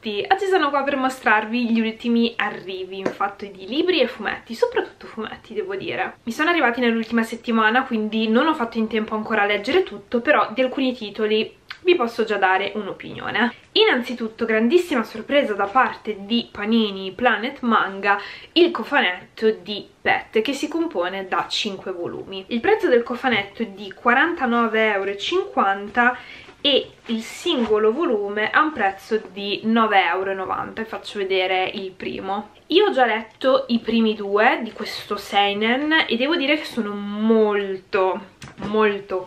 tutti, oggi sono qua per mostrarvi gli ultimi arrivi in fatto di libri e fumetti, soprattutto fumetti devo dire. Mi sono arrivati nell'ultima settimana, quindi non ho fatto in tempo ancora a leggere tutto, però di alcuni titoli vi posso già dare un'opinione. Innanzitutto, grandissima sorpresa da parte di Panini Planet Manga, il cofanetto di Pet, che si compone da 5 volumi. Il prezzo del cofanetto è di 49,50 € e il singolo volume ha un prezzo di 9,90 €, e faccio vedere il primo. Io ho già letto i primi due di questo Seinen e devo dire che sono molto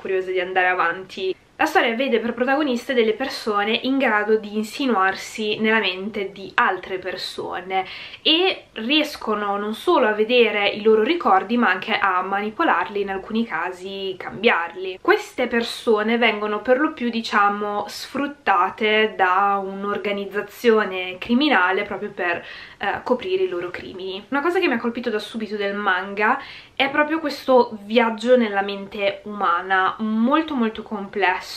curiosa di andare avanti. La storia vede per protagoniste delle persone in grado di insinuarsi nella mente di altre persone e riescono non solo a vedere i loro ricordi ma anche a manipolarli, in alcuni casi cambiarli. Queste persone vengono per lo più, diciamo, sfruttate da un'organizzazione criminale proprio per coprire i loro crimini. Una cosa che mi ha colpito da subito del manga è proprio questo viaggio nella mente umana, molto complesso.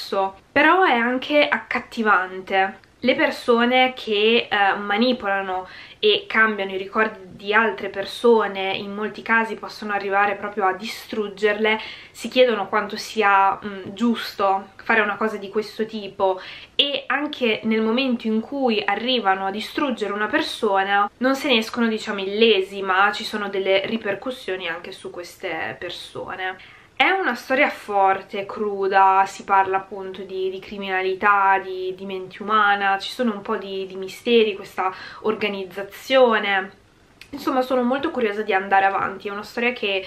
Però è anche accattivante. Le persone che manipolano e cambiano i ricordi di altre persone, in molti casi possono arrivare proprio a distruggerle, si chiedono quanto sia giusto fare una cosa di questo tipo, e anche nel momento in cui arrivano a distruggere una persona non se ne escono, diciamo, illesi, ma ci sono delle ripercussioni anche su queste persone. È una storia forte, cruda, si parla appunto di criminalità, di mente umana, ci sono un po' di misteri, questa organizzazione. Insomma, sono molto curiosa di andare avanti, è una storia che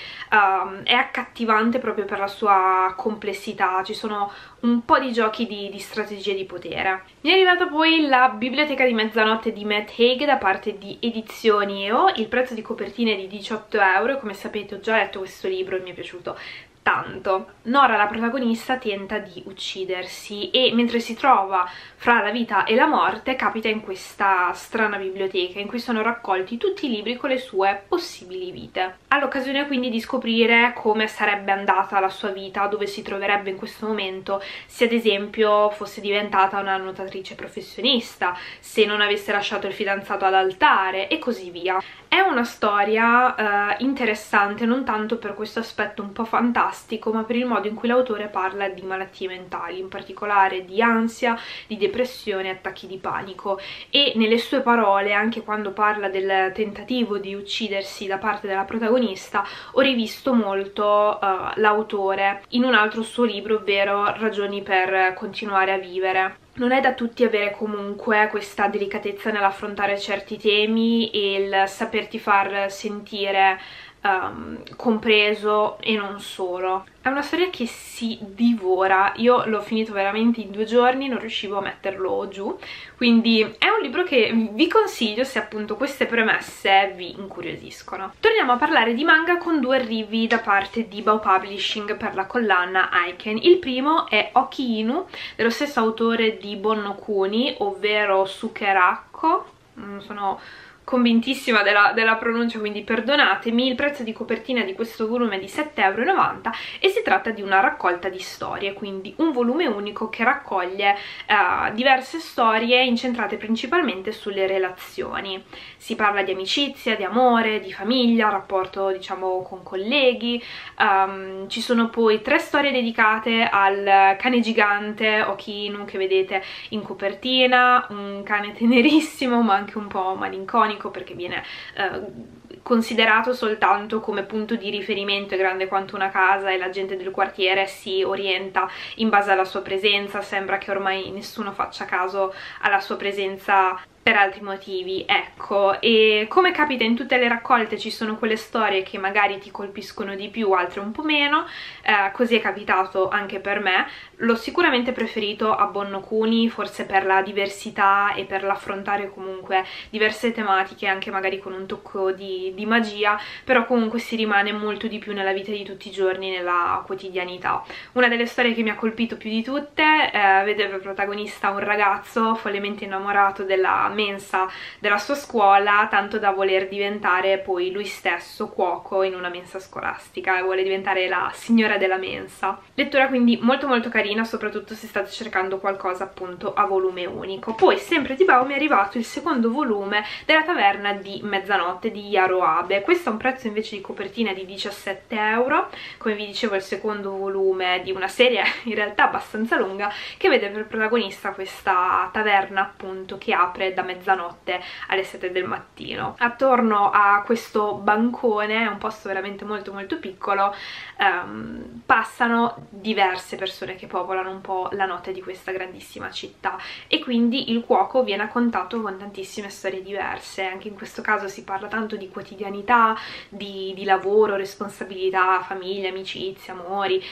è accattivante proprio per la sua complessità, ci sono un po' di giochi di strategie di potere. Mi è arrivata poi La biblioteca di mezzanotte di Matt Haig da parte di Edizioni EO, il prezzo di copertina è di 18 €, e come sapete ho già letto questo libro e mi è piaciuto tanto. Nora, la protagonista, tenta di uccidersi e mentre si trova fra la vita e la morte capita in questa strana biblioteca in cui sono raccolti tutti i libri con le sue possibili vite. Ha l'occasione quindi di scoprire come sarebbe andata la sua vita, dove si troverebbe in questo momento, se ad esempio fosse diventata una nuotatrice professionista, se non avesse lasciato il fidanzato all'altare e così via. È una storia interessante non tanto per questo aspetto un po' fantastico, ma per il modo in cui l'autore parla di malattie mentali, in particolare di ansia, di depressione, attacchi di panico, e nelle sue parole, anche quando parla del tentativo di uccidersi da parte della protagonista, ho rivisto molto l'autore in un altro suo libro, ovvero Ragioni per continuare a vivere. Non è da tutti avere comunque questa delicatezza nell'affrontare certi temi e il saperti far sentire compreso e non solo. È una storia che si divora, io l'ho finito veramente in 2 giorni, non riuscivo a metterlo giù, quindi è un libro che vi consiglio se appunto queste premesse vi incuriosiscono. Torniamo a parlare di manga con 2 arrivi da parte di Bao Publishing per la collana Iken. Il primo è Oki Inu, dello stesso autore di Bonno Kuni, ovvero Sukherakko, non sono convintissima della pronuncia, quindi perdonatemi. Il prezzo di copertina di questo volume è di 7,90 € e si tratta di una raccolta di storie, quindi un volume unico che raccoglie diverse storie incentrate principalmente sulle relazioni. Si parla di amicizia, di amore, di famiglia, rapporto diciamo con colleghi. Ci sono poi 3 storie dedicate al cane gigante Oki Inu che vedete in copertina, un cane tenerissimo ma anche un po' malinconico, perché viene considerato soltanto come punto di riferimento, è grande quanto una casa e la gente del quartiere si orienta in base alla sua presenza, sembra che ormai nessuno faccia caso alla sua presenza per altri motivi, ecco. E come capita in tutte le raccolte ci sono quelle storie che magari ti colpiscono di più, altre un po' meno, così è capitato anche per me. L'ho sicuramente preferito a Bonno Kuni, forse per la diversità e per l'affrontare comunque diverse tematiche, anche magari con un tocco di magia, però comunque si rimane molto di più nella vita di tutti i giorni, nella quotidianità. Una delle storie che mi ha colpito più di tutte vede per protagonista un ragazzo follemente innamorato della mensa della sua scuola, tanto da voler diventare poi lui stesso cuoco in una mensa scolastica e vuole diventare la signora della mensa. Lettura quindi molto molto carina, soprattutto se state cercando qualcosa appunto a volume unico. Poi sempre di Bao mi è arrivato il secondo volume della taverna di mezzanotte di Yaro Abe. Questo ha un prezzo invece di copertina di 17 euro, come vi dicevo il secondo volume di una serie in realtà abbastanza lunga che vede per protagonista questa taverna appunto che apre da mezzanotte alle 7 del mattino. Attorno a questo bancone, è un posto veramente molto molto piccolo, passano diverse persone che popolano un po' la notte di questa grandissima città, e quindi il cuoco viene raccontato con tantissime storie diverse. Anche in questo caso si parla tanto di quotidianità, di lavoro, responsabilità, famiglia, amicizie, amori,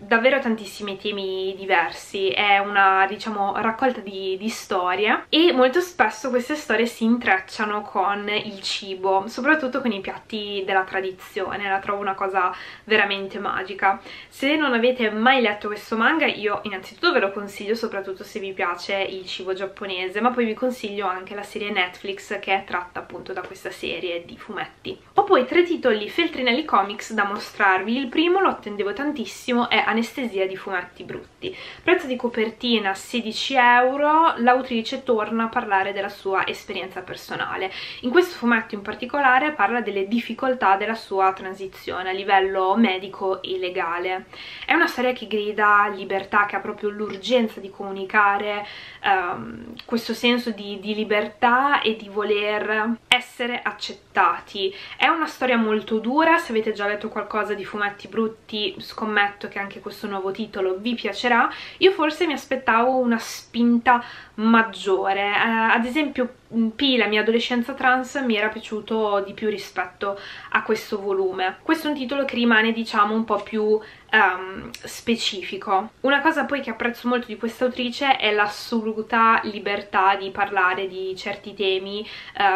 davvero tantissimi temi diversi. È una, diciamo, raccolta di storie, e molto spesso queste storie si intrecciano con il cibo, soprattutto con i piatti della tradizione. La trovo una cosa veramente magica. Se non avete mai letto questo manga, io innanzitutto ve lo consiglio, soprattutto se vi piace il cibo giapponese, ma poi vi consiglio anche la serie Netflix che è tratta appunto da questa serie di fumetti. Ho poi tre titoli Feltrinelli Comics da mostrarvi. Il primo lo attendevo tantissimo, è Anestesia di Fumetti Brutti. Prezzo di copertina 16 euro. L'autrice torna a parlare della sua esperienza personale. In questo fumetto in particolare parla delle difficoltà della sua transizione a livello medico e legale. È una storia che grida libertà, che ha proprio l'urgenza di comunicare questo senso di libertà e di voler essere accettati. È una storia molto dura. Se avete già letto qualcosa di Fumetti Brutti, scommetto che anche questo nuovo titolo vi piacerà. Io forse mi aspettavo una spinta maggiore, ad esempio P, la mia adolescenza trans, mi era piaciuto di più rispetto a questo volume. Questo è un titolo che rimane, diciamo, un po' più specifico. Una cosa poi che apprezzo molto di questa autrice è l'assoluta libertà di parlare di certi temi,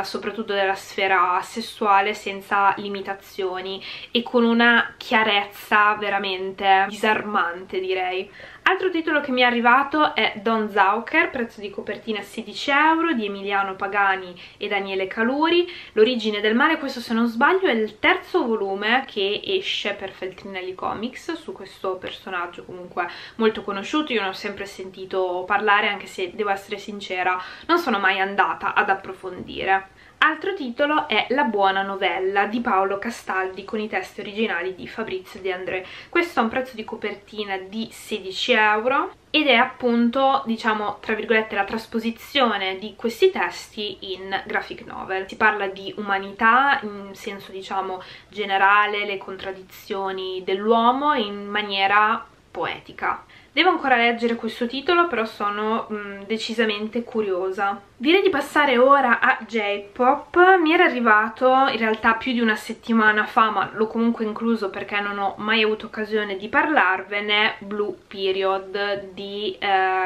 soprattutto della sfera sessuale, senza limitazioni e con una chiarezza veramente disarmante, direi. Altro titolo che mi è arrivato è Don Zauker, prezzo di copertina 16 euro, di Emiliano Pagani e Daniele Caluri. L'origine del mare, questo se non sbaglio è il terzo volume che esce per Feltrinelli Comics su questo personaggio comunque molto conosciuto. Io ne ho sempre sentito parlare, anche se devo essere sincera non sono mai andata ad approfondire. Altro titolo è La buona novella di Paolo Castaldi con i testi originali di Fabrizio De André. Questo ha un prezzo di copertina di 16 euro ed è appunto, diciamo, tra virgolette la trasposizione di questi testi in graphic novel. Si parla di umanità in senso, diciamo, generale, le contraddizioni dell'uomo in maniera poetica. Devo ancora leggere questo titolo, però sono decisamente curiosa. Direi di passare ora a J-pop. Mi era arrivato in realtà più di una settimana fa, ma l'ho comunque incluso perché non ho mai avuto occasione di parlarvene, Blue Period di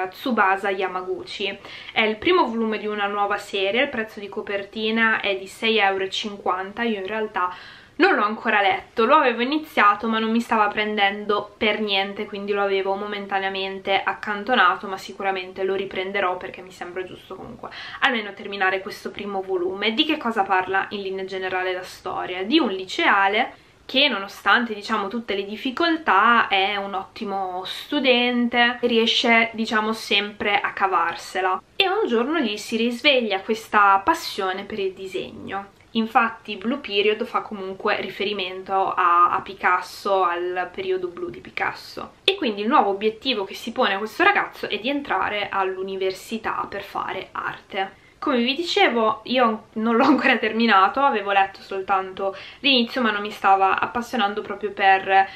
Tsubasa Yamaguchi. È il primo volume di una nuova serie, il prezzo di copertina è di 6,50 €. Io in realtà non l'ho ancora letto, lo avevo iniziato ma non mi stava prendendo per niente, quindi lo avevo momentaneamente accantonato, ma sicuramente lo riprenderò perché mi sembra giusto comunque almeno terminare questo primo volume. Di che cosa parla in linea generale la storia? Di un liceale che, nonostante, diciamo, tutte le difficoltà, è un ottimo studente, riesce, diciamo, sempre a cavarsela, e un giorno gli si risveglia questa passione per il disegno. Infatti Blue Period fa comunque riferimento a Picasso, al periodo blu di Picasso, e quindi il nuovo obiettivo che si pone questo ragazzo è di entrare all'università per fare arte. Come vi dicevo, io non l'ho ancora terminato, avevo letto soltanto l'inizio ma non mi stava appassionando proprio per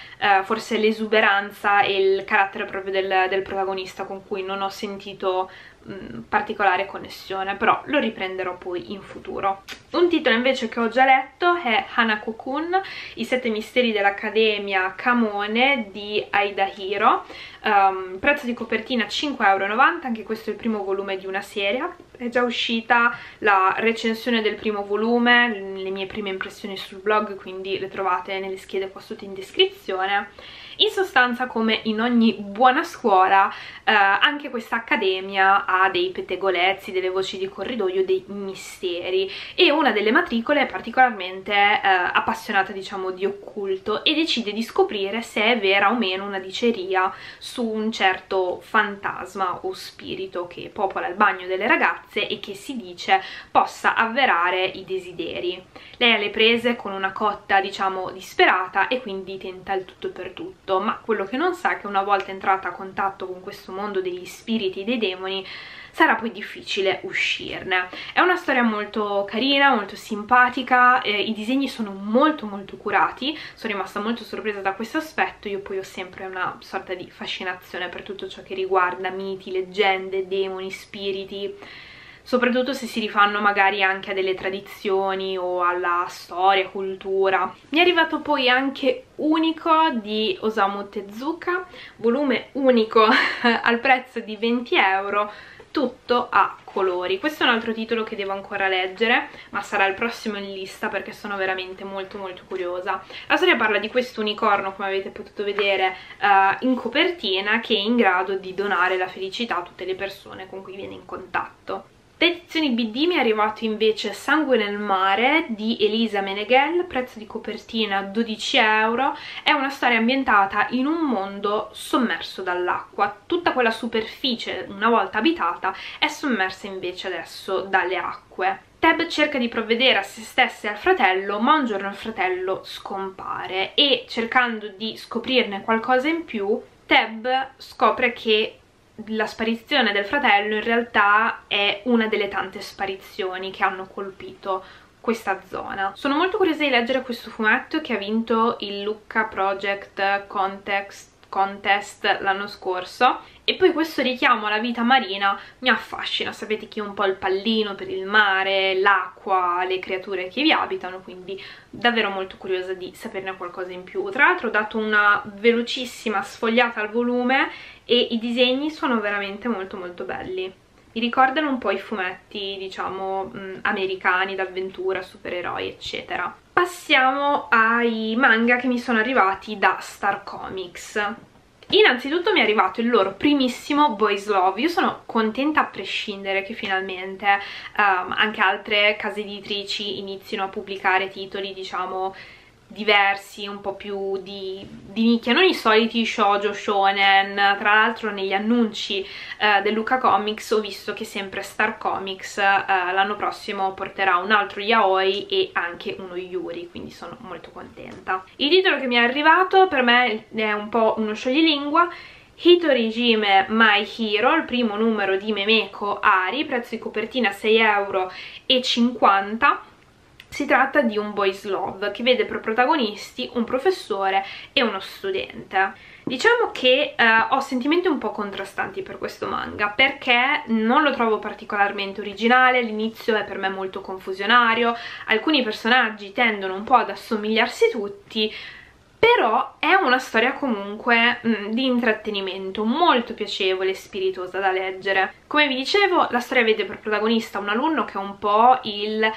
forse l'esuberanza e il carattere proprio del protagonista, con cui non ho sentito particolare connessione, però lo riprenderò poi in futuro. Un titolo invece che ho già letto è Hanako-kun, i 7 misteri dell'Accademia Kamone di Aidahiro. prezzo di copertina 5,90 €, anche questo è il primo volume di una serie. È già uscita la recensione del primo volume, le mie prime impressioni sul blog, quindi le trovate nelle schede qua sotto in descrizione. In sostanza, come in ogni buona scuola, anche questa accademia ha dei pettegolezzi, delle voci di corridoio, dei misteri, e una delle matricole è particolarmente appassionata, diciamo, di occulto, e decide di scoprire se è vera o meno una diceria su un certo fantasma o spirito che popola il bagno delle ragazze e che si dice possa avverare i desideri. Lei ha le prese con una cotta, diciamo, disperata, e quindi tenta il tutto per tutto, ma quello che non sa è che una volta entrata a contatto con questo mondo degli spiriti e dei demoni sarà poi difficile uscirne. È una storia molto carina, molto simpatica, i disegni sono molto curati, sono rimasta molto sorpresa da questo aspetto. Io poi ho sempre una sorta di fascinazione per tutto ciò che riguarda miti, leggende, demoni, spiriti, soprattutto se si rifanno magari anche a delle tradizioni o alla storia, cultura. Mi è arrivato poi anche Unico di Osamu Tezuka, volume unico al prezzo di 20 €, tutto a colori. Questo è un altro titolo che devo ancora leggere, ma sarà il prossimo in lista perché sono veramente molto curiosa. La storia parla di questo unicorno, come avete potuto vedere in copertina, che è in grado di donare la felicità a tutte le persone con cui viene in contatto. Da Edizioni BD mi è arrivato invece Sangue nel mare di Elisa Meneghel, prezzo di copertina 12 €. È una storia ambientata in un mondo sommerso dall'acqua. Tutta quella superficie, una volta abitata, è sommersa invece adesso dalle acque. Teb cerca di provvedere a se stessa e al fratello, ma un giorno il fratello scompare e, cercando di scoprirne qualcosa in più, Teb scopre che la sparizione del fratello in realtà è una delle tante sparizioni che hanno colpito questa zona. Sono molto curiosa di leggere questo fumetto, che ha vinto il Lucca Project Contest l'anno scorso, e poi questo richiamo alla vita marina mi affascina. Sapete che è un po' il pallino per il mare, l'acqua, le creature che vi abitano, quindi davvero molto curiosa di saperne qualcosa in più. Tra l'altro ho dato una velocissima sfogliata al volume e i disegni sono veramente molto belli. Mi ricordano un po' i fumetti, diciamo, americani, d'avventura, supereroi, eccetera. Passiamo ai manga che mi sono arrivati da Star Comics. Innanzitutto mi è arrivato il loro primissimo Boys Love. Io sono contenta a prescindere che finalmente anche altre case editrici inizino a pubblicare titoli, diciamo, diversi, un po' più di nicchia, non i soliti shoujo shonen. Tra l'altro negli annunci del Lucca Comics ho visto che sempre Star Comics l'anno prossimo porterà un altro yaoi e anche uno yuri, quindi sono molto contenta. Il titolo che mi è arrivato per me è un po' uno scioglilingua. Hitorijime My Hero, il primo numero di Memeko Ari, prezzo di copertina 6,50 €. Si tratta di un boys love che vede per protagonisti un professore e uno studente. Diciamo che ho sentimenti un po' contrastanti per questo manga, perché non lo trovo particolarmente originale, l'inizio è per me molto confusionario, alcuni personaggi tendono un po' ad assomigliarsi tutti, però è una storia comunque di intrattenimento, molto piacevole e spiritosa da leggere. Come vi dicevo, la storia vede per protagonista un alunno che è un po' il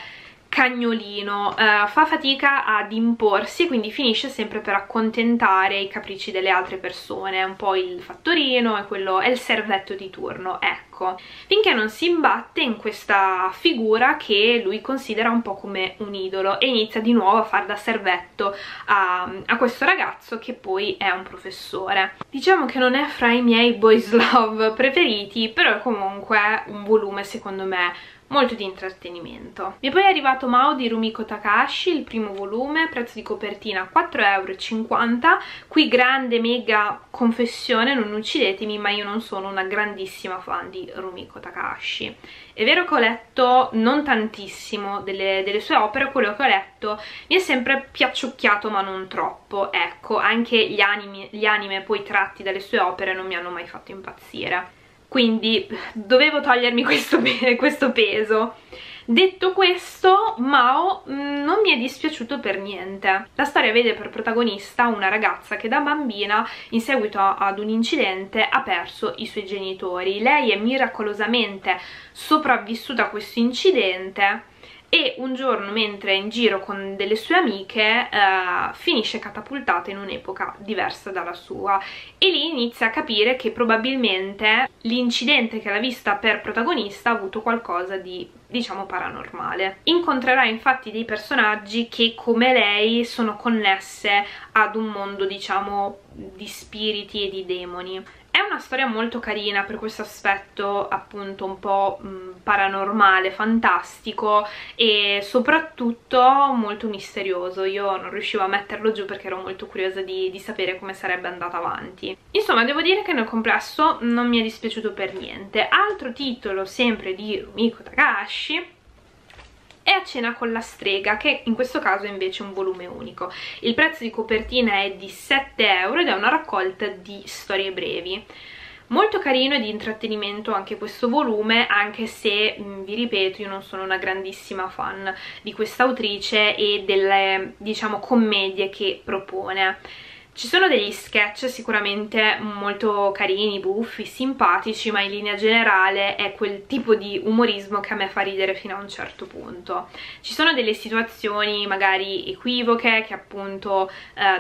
cagnolino, fa fatica ad imporsi, quindi finisce sempre per accontentare i capricci delle altre persone, è un po' il fattorino, è quello, è il servetto di turno, ecco, finché non si imbatte in questa figura che lui considera un po' come un idolo e inizia di nuovo a far da servetto a questo ragazzo che poi è un professore. Diciamo che non è fra i miei boys love preferiti, però è comunque un volume secondo me molto di intrattenimento. Mi è poi arrivato Mao di Rumiko Takahashi, il primo volume, prezzo di copertina 4,50 €. Qui grande mega confessione, non uccidetemi, ma io non sono una grandissima fan di Rumiko Takahashi. È vero che ho letto non tantissimo delle sue opere, quello che ho letto mi è sempre piacciucchiato ma non troppo, ecco, anche gli anime poi tratti dalle sue opere non mi hanno mai fatto impazzire. Quindi dovevo togliermi questo peso. Detto questo, Mao non mi è dispiaciuto per niente. La storia vede per protagonista una ragazza che da bambina, in seguito ad un incidente, ha perso i suoi genitori. Lei è miracolosamente sopravvissuta a questo incidente e un giorno, mentre è in giro con delle sue amiche, finisce catapultata in un'epoca diversa dalla sua, e lì inizia a capire che probabilmente l'incidente che l'ha vista per protagonista ha avuto qualcosa di, diciamo, paranormale. Incontrerà infatti dei personaggi che, come lei, sono connesse ad un mondo, diciamo, di spiriti e di demoni. È una storia molto carina per questo aspetto, appunto, un po' paranormale, fantastico e soprattutto molto misterioso. Io non riuscivo a metterlo giù perché ero molto curiosa di sapere come sarebbe andata avanti. Insomma, devo dire che nel complesso non mi è dispiaciuto per niente. Altro titolo sempre di Rumiko Takahashi è A cena con la strega, che in questo caso è invece un volume unico. Il prezzo di copertina è di 7 € ed è una raccolta di storie brevi. Molto carino e di intrattenimento anche questo volume, anche se, vi ripeto, io non sono una grandissima fan di questa autrice e delle, diciamo, commedie che propone. Ci sono degli sketch sicuramente molto carini, buffi, simpatici, ma in linea generale è quel tipo di umorismo che a me fa ridere fino a un certo punto. Ci sono delle situazioni magari equivoche, che appunto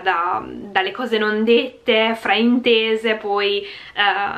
dalle cose non dette, fraintese, poi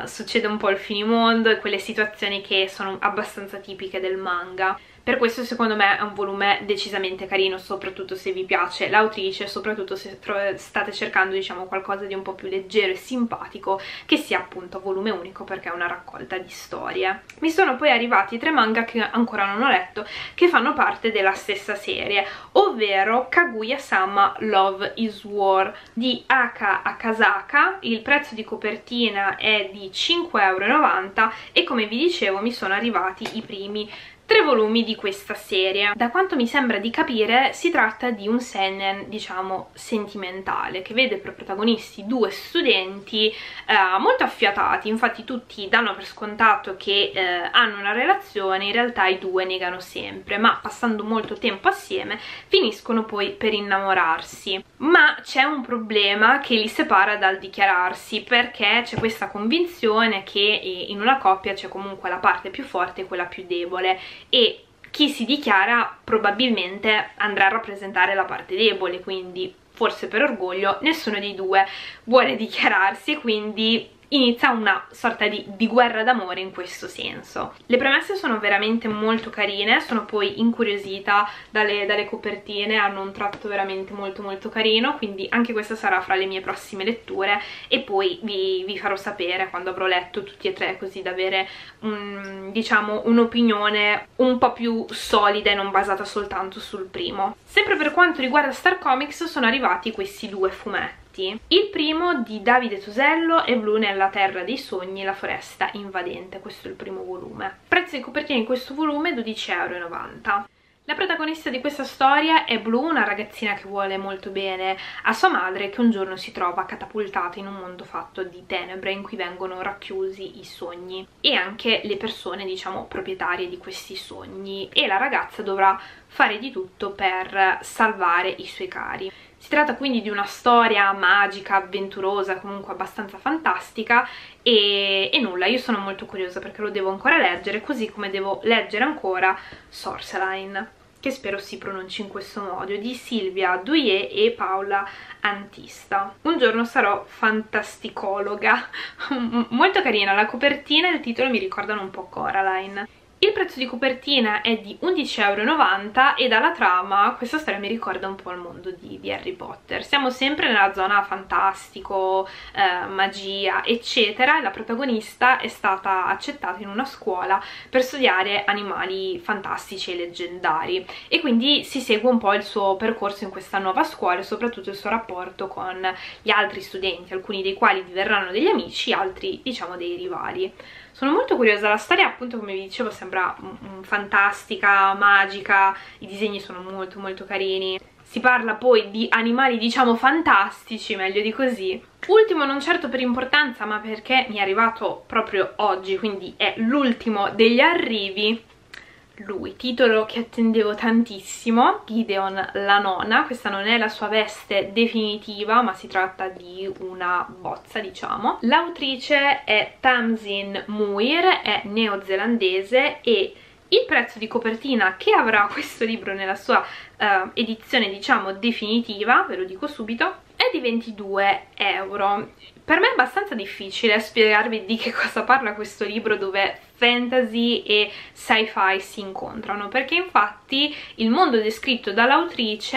succede un po' il finimondo, e quelle situazioni che sono abbastanza tipiche del manga. Per questo secondo me è un volume decisamente carino, soprattutto se vi piace l'autrice, soprattutto se state cercando, diciamo, qualcosa di un po' più leggero e simpatico, che sia appunto volume unico perché è una raccolta di storie. Mi sono poi arrivati 3 manga che ancora non ho letto, che fanno parte della stessa serie, ovvero Kaguya-sama Love is War di Aka Akasaka. Il prezzo di copertina è di 5,90 € e, come vi dicevo, mi sono arrivati i primi 3 volumi di questa serie. Da quanto mi sembra di capire, si tratta di un seinen, diciamo, sentimentale, che vede per protagonisti 2 studenti molto affiatati. Infatti tutti danno per scontato che hanno una relazione, in realtà i 2 negano sempre, ma passando molto tempo assieme finiscono poi per innamorarsi. Ma c'è un problema che li separa dal dichiararsi, perché c'è questa convinzione che in una coppia c'è comunque la parte più forte e quella più debole, e chi si dichiara probabilmente andrà a rappresentare la parte debole, quindi forse per orgoglio nessuno dei 2 vuole dichiararsi, e quindi inizia una sorta di guerra d'amore in questo senso. Le premesse sono veramente molto carine, sono poi incuriosita dalle copertine, hanno un tratto veramente molto carino, quindi anche questa sarà fra le mie prossime letture, e poi vi farò sapere quando avrò letto tutti e 3, così da avere diciamo, un'opinione un po' più solida e non basata soltanto sul primo. Sempre per quanto riguarda Star Comics, sono arrivati questi 2 fumetti. Il primo di Davide Tosello è Blu nella terra dei sogni, la foresta invadente. Questo è il primo volume. Prezzo di copertina in questo volume è 12,90 €. La protagonista di questa storia è Blu, una ragazzina che vuole molto bene a sua madre, che un giorno si trova catapultata in un mondo fatto di tenebre, in cui vengono racchiusi i sogni e anche le persone, diciamo, proprietarie di questi sogni, e la ragazza dovrà fare di tutto per salvare i suoi cari. Si tratta quindi di una storia magica, avventurosa, comunque abbastanza fantastica e nulla. Io sono molto curiosa perché lo devo ancora leggere, così come devo leggere ancora Sorceline, che spero si pronunci in questo modo, di Silvia Douillet e Paola Antista. Un giorno sarò fantasticologa. Molto carina la copertina e il titolo mi ricordano un po' Coraline. Il prezzo di copertina è di 11,90 € e dalla trama questa storia mi ricorda un po' il mondo di Harry Potter. Siamo sempre nella zona fantastico, magia, eccetera, e la protagonista è stata accettata in una scuola per studiare animali fantastici e leggendari, e quindi si segue un po' il suo percorso in questa nuova scuola e soprattutto il suo rapporto con gli altri studenti, alcuni dei quali diverranno degli amici, altri, diciamo, dei rivali. Sono molto curiosa, la storia, appunto, come vi dicevo, sembra fantastica, magica, i disegni sono molto carini. Si parla poi di animali, diciamo, fantastici, meglio di così. Ultimo, non certo per importanza, ma perché mi è arrivato proprio oggi, quindi è l'ultimo degli arrivi, lui, titolo che attendevo tantissimo, Gideon la nona. Questa non è la sua veste definitiva, ma si tratta di una bozza, diciamo. L'autrice è Tamsin Muir, è neozelandese, e il prezzo di copertina che avrà questo libro nella sua edizione, diciamo, definitiva, ve lo dico subito, è di 22 euro. Per me è abbastanza difficile spiegarvi di che cosa parla questo libro dove fantasy e sci-fi si incontrano, perché infatti il mondo descritto dall'autrice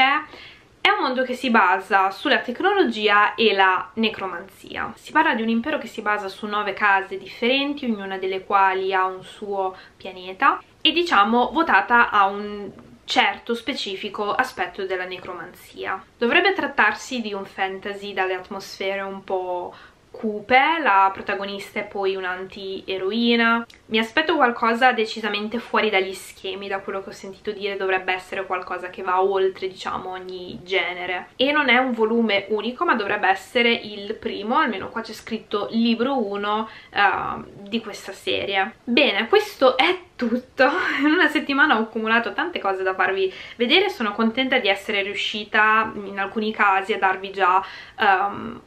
è un mondo che si basa sulla tecnologia e la necromanzia. Si parla di un impero che si basa su 9 case differenti, ognuna delle quali ha un suo pianeta, e diciamo votata a un certo specifico aspetto della necromanzia. Dovrebbe trattarsi di un fantasy dalle atmosfere un po' cupe, la protagonista è poi un'antieroina. Mi aspetto qualcosa decisamente fuori dagli schemi, da quello che ho sentito dire dovrebbe essere qualcosa che va oltre, diciamo, ogni genere. E non è un volume unico, ma dovrebbe essere il primo, almeno qua c'è scritto libro 1 di questa serie. Bene, questo è tutto. In una settimana ho accumulato tante cose da farvi vedere, sono contenta di essere riuscita in alcuni casi a darvi già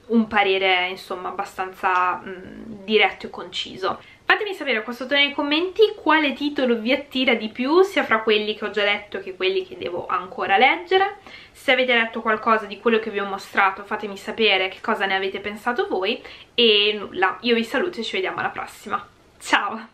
un parere, insomma, abbastanza diretto e conciso. Fatemi sapere qua sotto nei commenti quale titolo vi attira di più, sia fra quelli che ho già letto che quelli che devo ancora leggere. Se avete letto qualcosa di quello che vi ho mostrato, fatemi sapere che cosa ne avete pensato voi, e nulla, io vi saluto e ci vediamo alla prossima. Ciao!